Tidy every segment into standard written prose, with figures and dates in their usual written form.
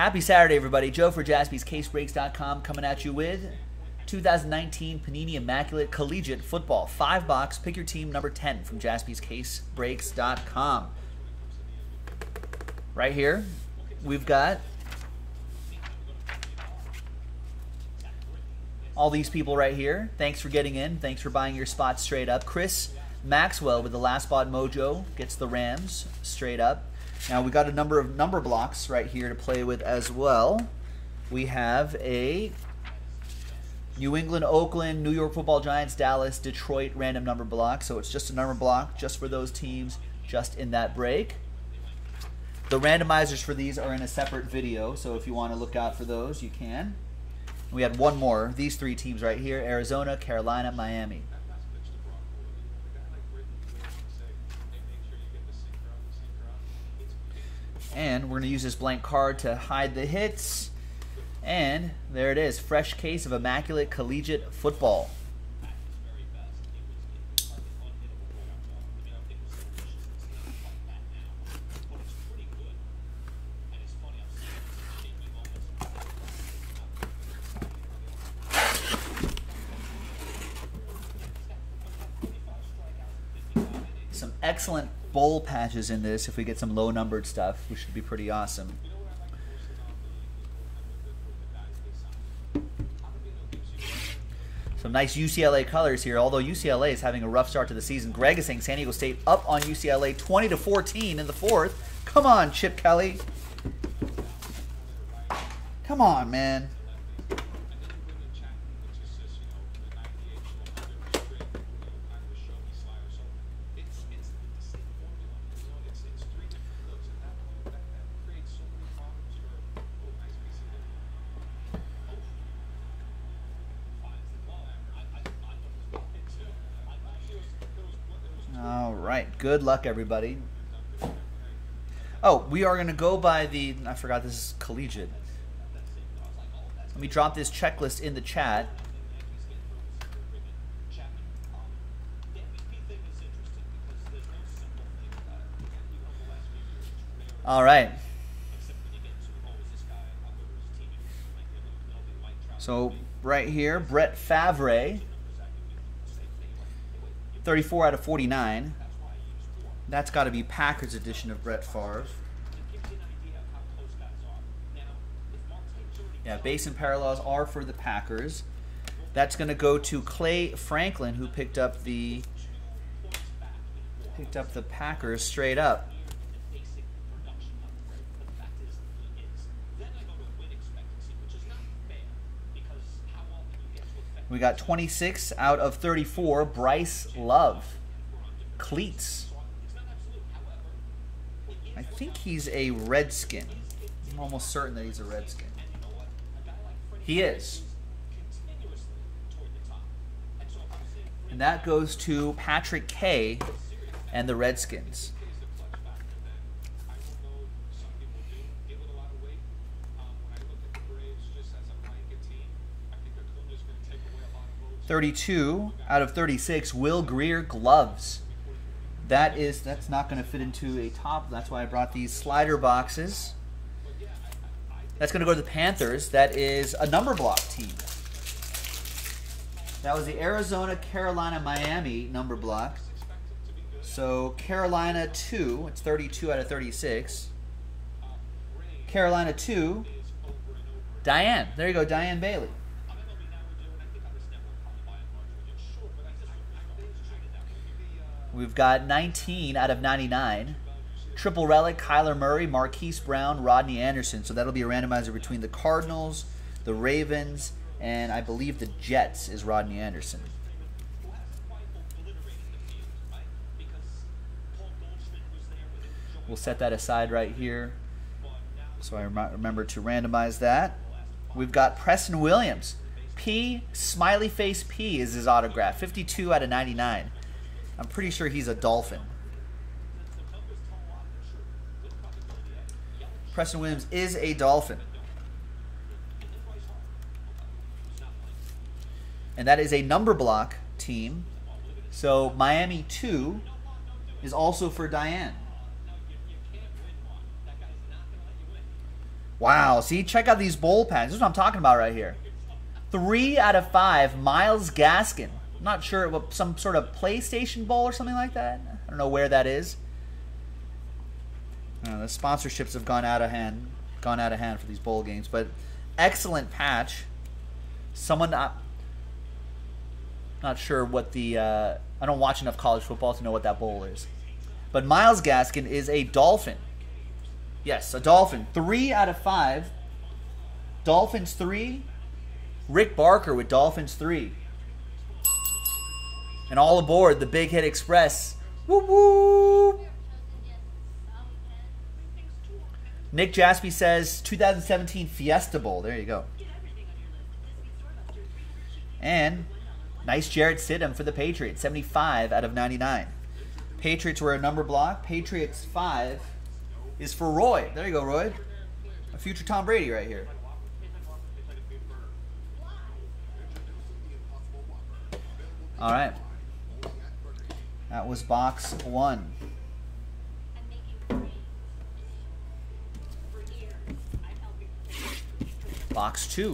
Happy Saturday, everybody. Joe for JaspysCaseBreaks.com coming at you with 2019 Panini Immaculate Collegiate Football. 5-box, pick your team, number 10 from JaspysCaseBreaks.com. Right here, we've got all these people right here. Thanks for getting in. Thanks for buying your spots straight up. Chris Maxwell with the last spot mojo gets the Rams straight up. Now we got a number of number blocks right here to play with as well. We have a New England, Oakland, New York Football Giants, Dallas, Detroit random number block. So it's just a number block just for those teams just in that break. The randomizers for these are in a separate video, so if you want to look out for those, you can. We had one more. These three teams right here, Arizona, Carolina, Miami. And we're going to use this blank card to hide the hits. And there it is. Fresh case of Immaculate Collegiate Football. Some excellent bowl patches in this. If we get some low numbered stuff, which should be pretty awesome. Some nice UCLA colors here, although UCLA is having a rough start to the season. Greg is saying San Diego State up on UCLA 20-14 in the fourth. Come on, Chip Kelly. Come on, man. Good luck, everybody. Oh, we are going to go by the... I forgot this is collegiate. Let me drop this checklist in the chat. All right. So right here, Brett Favre. 34 out of 49. That's got to be Packers edition of Brett Favre. Yeah, base and parallels are for the Packers. That's going to go to Clay Franklin, who picked up the Packers straight up. We got 26 out of 34. Bryce Love, cleats. I think he's a Redskin. I'm almost certain that he's a Redskin. He is. And that goes to Patrick Kay and the Redskins. '32 out of 36. Will Greer gloves. That's not going to fit into a top. That's why I brought these slider boxes. That's going to go to the Panthers. That is a number block team. That was the Arizona, Carolina, Miami number block. So Carolina 2, it's 32 out of 36. Carolina 2, Diane. There you go, Diane Bailey. We've got 19 out of 99. Triple Relic, Kyler Murray, Marquise Brown, Rodney Anderson. So that'll be a randomizer between the Cardinals, the Ravens, and I believe the Jets is Rodney Anderson. We'll set that aside right here so I remember to randomize that. We've got Preston Williams. P, smiley face P is his autograph. 52 out of 99. I'm pretty sure he's a Dolphin. Preston Williams is a Dolphin. And that is a number block team. So Miami 2 is also for Diane. Wow, see, check out these bowl patterns. This is what I'm talking about right here. 3 out of 5, Myles Gaskin. I'm not sure what, some sort of PlayStation Bowl or something like that. I don't know where that is. The sponsorships have gone out of hand for these bowl games, but excellent patch. Someone not sure what the I don't watch enough college football to know what that bowl is, but Myles Gaskin is a Dolphin. Yes, a Dolphin. 3 out of 5. Dolphins 3. Rick Barker with Dolphins 3. And all aboard the Big Hit Express. Woo woo. Nick Jaspy says 2017 Fiesta Bowl. There you go. And nice Jarrett Stidham for the Patriots. 75 out of 99. Patriots were a number block. Patriots 5 is for Roy. There you go, Roy. A future Tom Brady right here. All right. That was box 1. Box 2.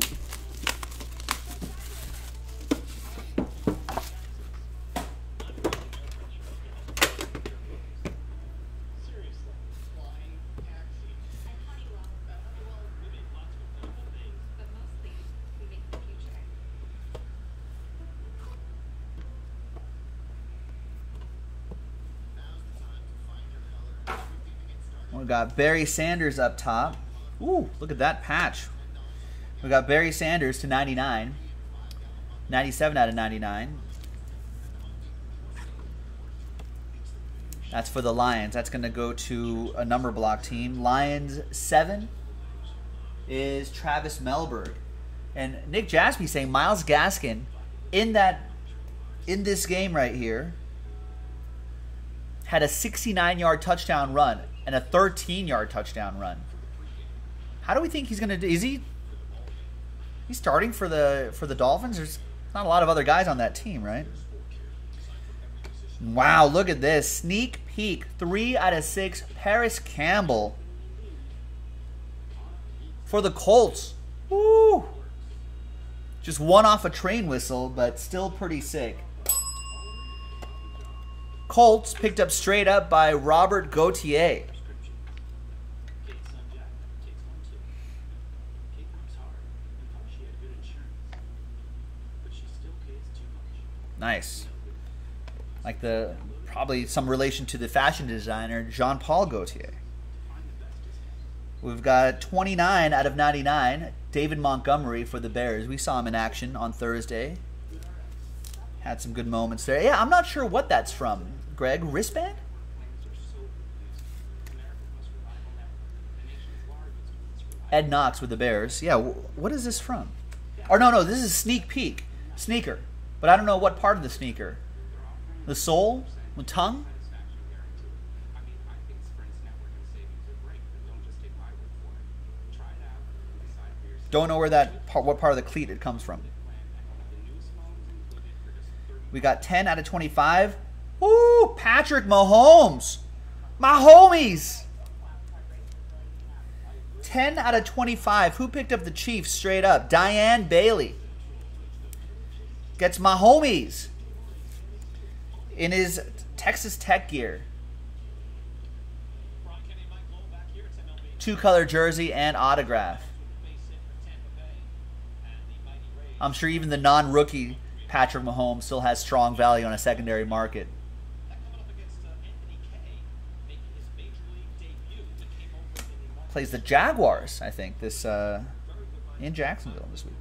We got Barry Sanders up top. Ooh, look at that patch. We got Barry Sanders to 99, 97 out of 99. That's for the Lions. That's going to go to a number block team. Lions 7 is Travis Melberg, and Nick Jaspy saying Myles Gaskin in this game right here had a 69-yard touchdown run and a 13-yard touchdown run. How do we think he's going to do? Is he? He's starting for the Dolphins. There's not a lot of other guys on that team, right? Wow, look at this. Sneak peek. 3 out of 6. Paris Campbell for the Colts. Woo! Just one off a train whistle, but still pretty sick. Colts picked up straight up by Robert Gautier. Nice. Like probably some relation to the fashion designer, Jean-Paul Gaultier. We've got 29 out of 99, David Montgomery for the Bears. We saw him in action on Thursday. Had some good moments there. Yeah, I'm not sure what that's from, Greg. Wristband? Ed Knox with the Bears. Yeah, what is this from? Or no, this is sneak peek. Sneaker. But I don't know what part of the sneaker. The sole? The tongue? Don't know where what part of the cleat it comes from. We got 10 out of 25. Ooh, Patrick Mahomes. My homies. 10 out of 25. Who picked up the Chiefs straight up? Diane Bailey. Gets my homies in his Texas Tech gear. 2-color jersey and autograph. I'm sure even the non-rookie Patrick Mahomes still has strong value on a secondary market. Plays the Jaguars, I think, this in Jacksonville this week.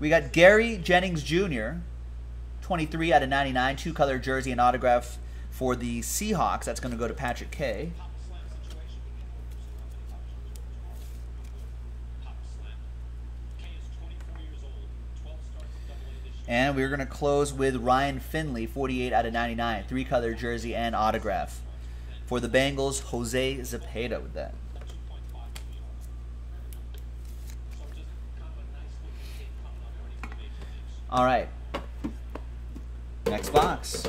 We got Gary Jennings Jr., 23 out of 99, 2-color jersey and autograph for the Seahawks. That's going to go to Patrick Kay. And we're going to close with Ryan Finley, 48 out of 99, 3-color jersey and autograph. For the Bengals, Jose Zepeda with that. All right, next box.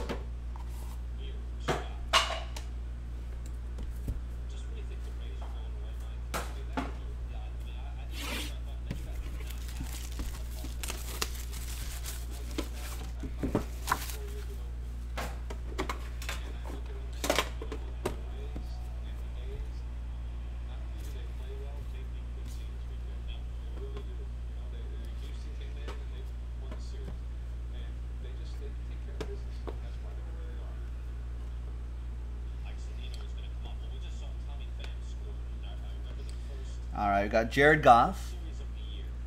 All right, we got Jared Goff,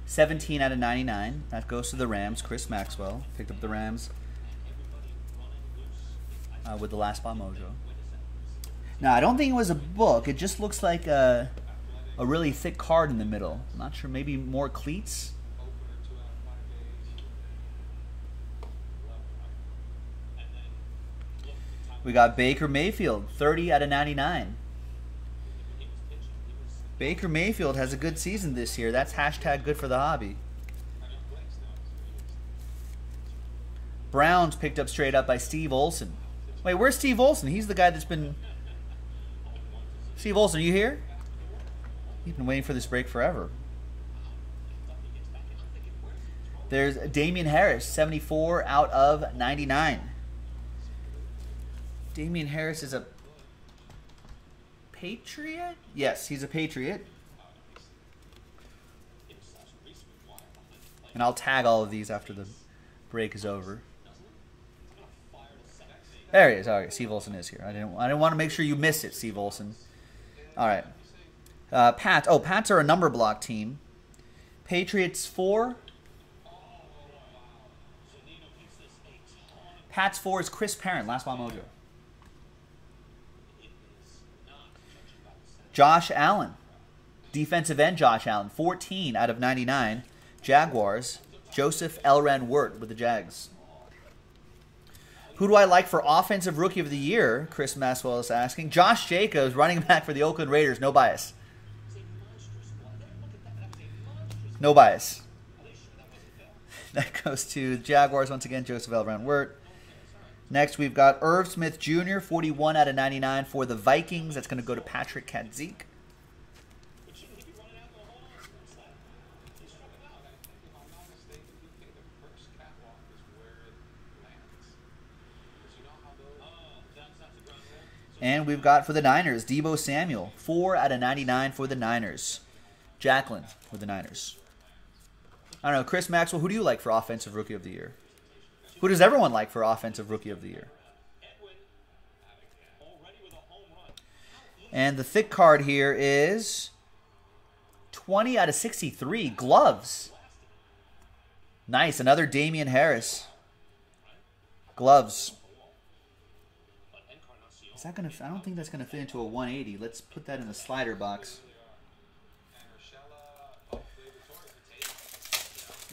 17 out of 99. That goes to the Rams. Chris Maxwell picked up the Rams with the last spot mojo. Now, I don't think it was a book. It just looks like a really thick card in the middle. I'm not sure, maybe more cleats? We got Baker Mayfield, 30 out of 99. Baker Mayfield has a good season this year. That's hashtag good for the hobby. Browns picked up straight up by Steve Olson. Wait, where's Steve Olson? He's the guy that's been... Steve Olson, are you here? You've been waiting for this break forever. There's Damian Harris, 74 out of 99. Damian Harris is a... Patriot? Yes, he's a Patriot. And I'll tag all of these after the break is over. There he is. All right, Steve Olson is here. I didn't want to make sure you missed it, Steve Olson. All right. Pats. Oh, Pats are a number block team. Patriots 4. Pats 4 is Chris Parent. Last spot mojo. Josh Allen, defensive end Josh Allen, 14 out of 99. Jaguars, Joseph L. Rand Wirt with the Jags. Who do I like for Offensive Rookie of the Year? Chris Maxwell is asking. Josh Jacobs, running back for the Oakland Raiders. No bias. No bias. That goes to the Jaguars once again, Joseph L. Rand Wirt. Next, we've got Irv Smith Jr., 41 out of 99 for the Vikings. That's going to go to Patrick Katziek. And we've got for the Niners, Debo Samuel, 4 out of 99 for the Niners. Jacqueline for the Niners. I don't know, Chris Maxwell, who do you like for Offensive Rookie of the Year? Who does everyone like for Offensive Rookie of the Year? And the thick card here is 20 out of 63. Gloves. Nice. Another Damian Harris. Gloves. Is that gonna? I don't think that's going to fit into a 180. Let's put that in the slider box.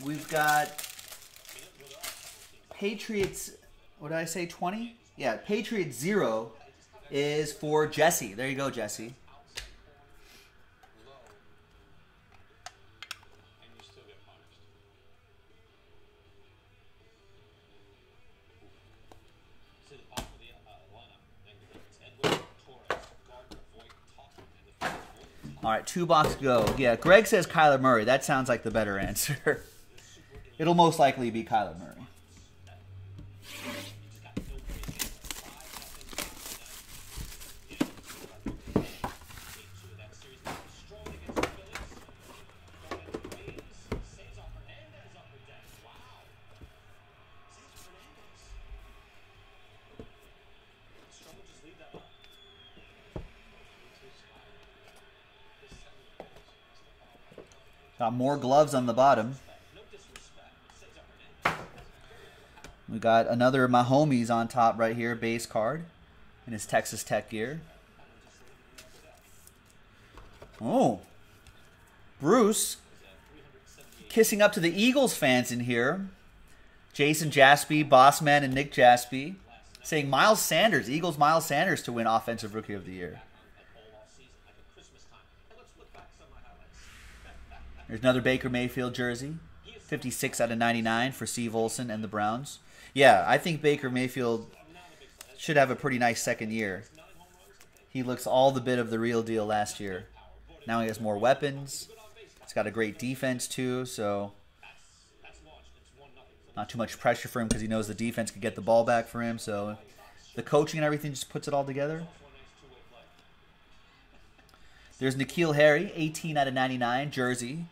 We've got... Patriots, what did I say, 20? Yeah, Patriots 0 is for Jesse. There you go, Jesse. All right, 2 boxes go. Yeah, Greg says Kyler Murray. That sounds like the better answer. It'll most likely be Kyler Murray. Got more gloves on the bottom. We got another Mahomes on top right here, base card, in his Texas Tech gear. Oh, Bruce kissing up to the Eagles fans in here. Jason Jaspy, Bossman, and Nick Jaspy saying Miles Sanders, Eagles Miles Sanders to win Offensive Rookie of the Year. There's another Baker Mayfield jersey, 56 out of 99 for Steve Olson and the Browns. Yeah, I think Baker Mayfield should have a pretty nice second year. He looks all the bit of the real deal last year. Now he has more weapons. He's got a great defense too, so not too much pressure for him because he knows the defense could get the ball back for him. So the coaching and everything just puts it all together. There's N'Keal Harry, 18 out of 99, jersey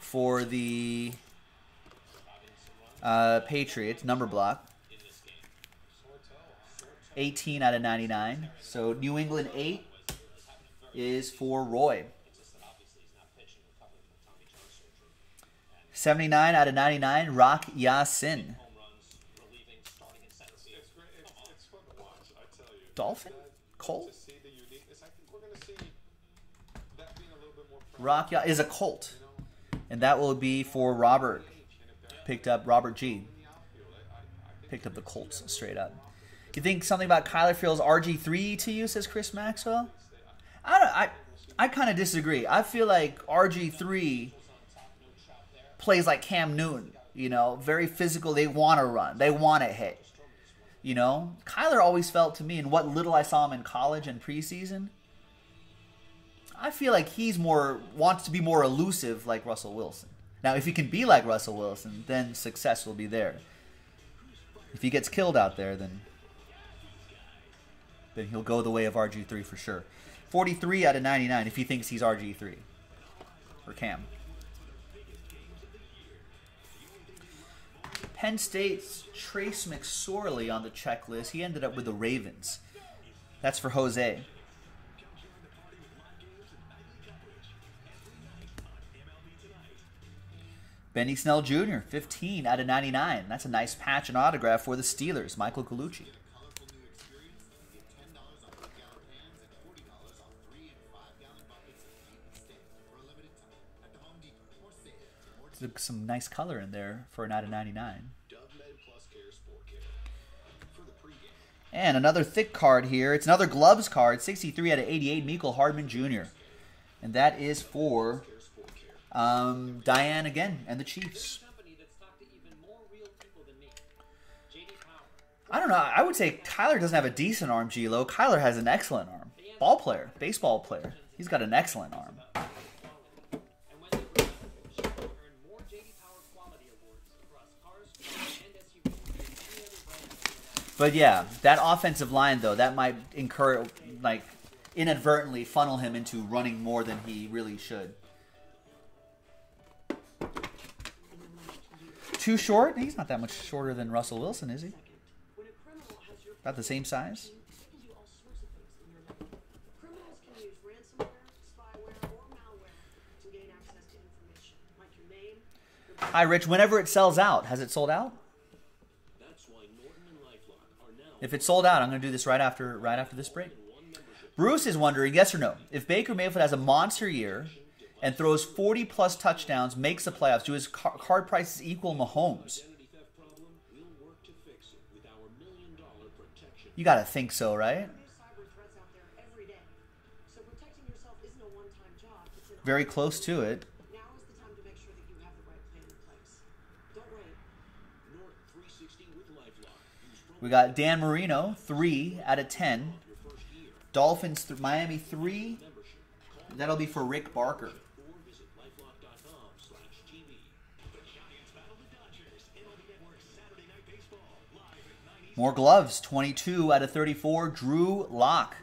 for the Patriots, number block. 18 out of 99. So New England 8 is for Roy. 79 out of 99, Rock Yassin. Dolphin? Colt? Rock Yassin is a Colt. And that will be for Robert. Picked up Robert G. Picked up the Colts straight up. You think something about Kyler feels RG3 to you, says Chris Maxwell? I kind of disagree. I feel like RG3 plays like Cam Newton, you know, very physical. They want to run. They want to hit, you know. Kyler always felt to me, and what little I saw him in college and preseason, I feel like he's more, wants to be more elusive like Russell Wilson. Now, if he can be like Russell Wilson, then success will be there. If he gets killed out there, then he'll go the way of RG3 for sure. 43 out of 99 if he thinks he's RG3 or Cam. Penn State's Trace McSorley on the checklist. He ended up with the Ravens. That's for Jose. Benny Snell Jr., 15 out of 99. That's a nice patch and autograph for the Steelers, Michael Gallucci. Some nice color in there for an out of 99. And another thick card here. It's another gloves card, 63 out of 88, Mecole Hardman Jr. And that is for Diane again and the Chiefs. I don't know. I would say Kyler doesn't have a decent arm, G-Lo. Kyler has an excellent arm. Ball player, baseball player. He's got an excellent arm. But yeah, that offensive line though, that might incur, like, inadvertently funnel him into running more than he really should. Too short? He's not that much shorter than Russell Wilson, is he? About the same size? Hi, Rich. Whenever it sells out, has it sold out? If it's sold out, I'm going to do this right after this break. Bruce is wondering, yes or no, if Baker Mayfield has a monster year and throws 40-plus touchdowns, makes the playoffs, do his card prices equal Mahomes? You got to think so, right? Very close to it. We got Dan Marino, 3 out of 10. Dolphins, Miami, 3. That'll be for Rick Barker. More gloves, 22 out of 34. Drew Locke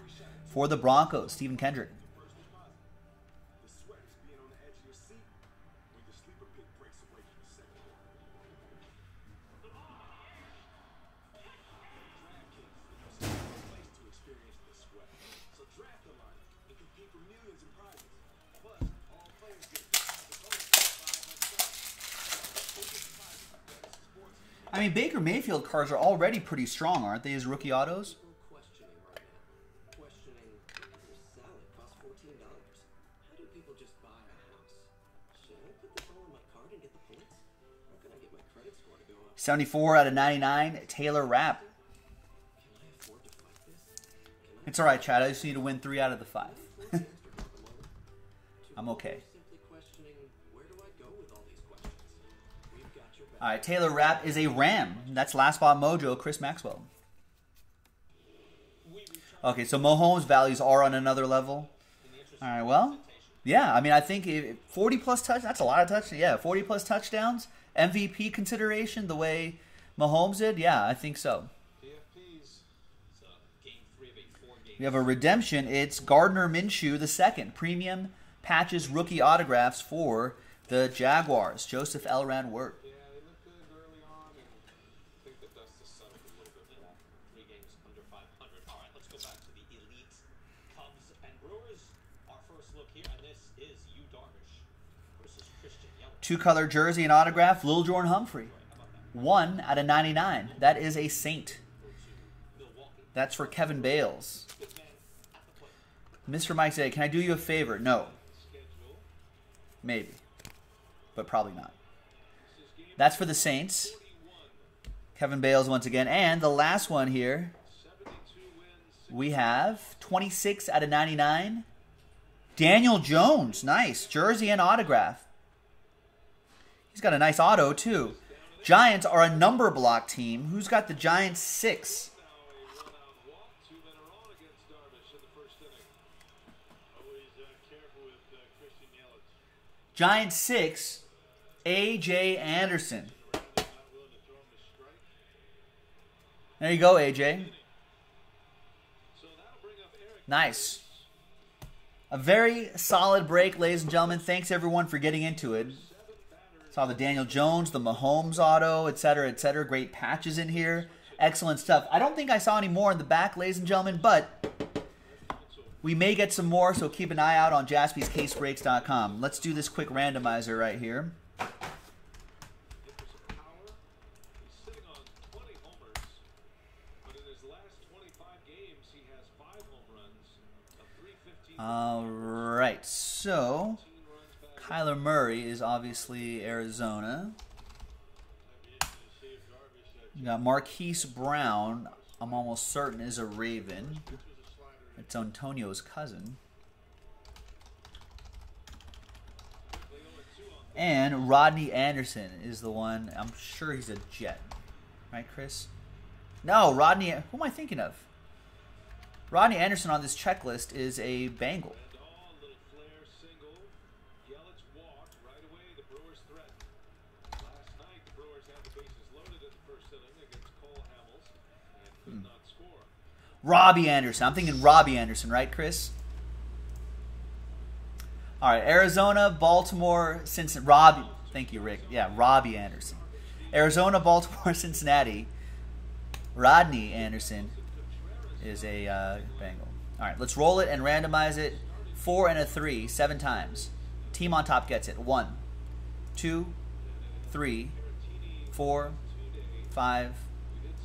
for the Broncos, Stephen Kendrick. I mean, Baker Mayfield cards are already pretty strong, aren't they, his rookie autos? $74 out of 99, Taylor Rapp. It's all right, Chad. I just need to win 3 out of the 5. I'm okay. All right, Taylor Rapp is a Ram. That's Last Spot Mojo, Chris Maxwell. Okay, so Mahomes' values are on another level. All right, well, yeah, I mean, I think 40-plus touchdowns, that's a lot of touchdowns. Yeah, 40-plus touchdowns, MVP consideration the way Mahomes did. Yeah, I think so. We have a redemption. It's Gardner Minshew II, premium patches, rookie autographs for the Jaguars, Joseph L. Rand Wirt. Two-color jersey and autograph, Lil Jordan Humphrey. 1/99. That is a saint. That's for Kevin Bales. Mr. Mike said, can I do you a favor? No. Maybe. But probably not. That's for the Saints. Kevin Bales once again. And the last one here, we have 26/99. Daniel Jones. Nice. Jersey and autograph. He's got a nice auto, too. Giants are a number block team. Who's got the Giants 6? Giants 6, A.J. Anderson. There you go, A.J. Nice. A very solid break, ladies and gentlemen. Thanks, everyone, for getting into it. Saw the Daniel Jones, the Mahomes auto, et cetera, et cetera. Great patches in here. Excellent stuff. I don't think I saw any more in the back, ladies and gentlemen, but we may get some more, so keep an eye out on JaspysCaseBreaks.com. Let's do this quick randomizer right here. All right, so Kyler Murray is obviously Arizona. You got Marquise Brown, I'm almost certain, is a Raven. It's Antonio's cousin. And Rodney Anderson is the one. I'm sure he's a Jet. Right, Chris? No, Rodney. Who am I thinking of? Rodney Anderson on this checklist is a Bengal. Robbie Anderson. I'm thinking Robbie Anderson, right, Chris? All right, Arizona, Baltimore, Cincinnati. Robbie. Thank you, Rick. Yeah, Robbie Anderson. Arizona, Baltimore, Cincinnati. Rodney Anderson is a Bengal. All right, let's roll it and randomize it. 4 and a 3, 7 times. Team on top gets it. 1, 2, 3, 4, 5,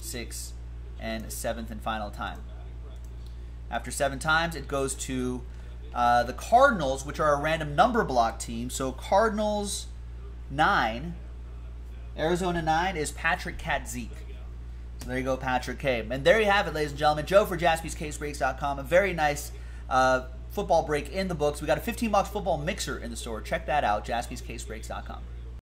6. And 7th and final time. After 7 times, it goes to the Cardinals, which are a random number block team. So Cardinals 9, Arizona 9 is Patrick Katziek. So there you go, Patrick Kay. And there you have it, ladies and gentlemen. Joe for JaspysCaseBreaks.com. A very nice football break in the books. We got a $15 football mixer in the store. Check that out, JaspysCaseBreaks.com.